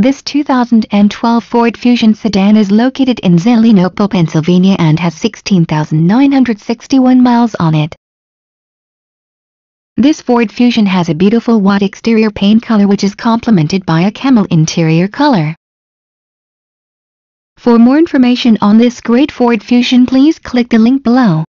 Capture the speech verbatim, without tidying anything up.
This two thousand twelve Ford Fusion sedan is located in Zelienople, Pennsylvania and has sixteen thousand nine hundred sixty-one miles on it. This Ford Fusion has a beautiful white exterior paint color which is complemented by a camel interior color. For more information on this great Ford Fusion, please click the link below.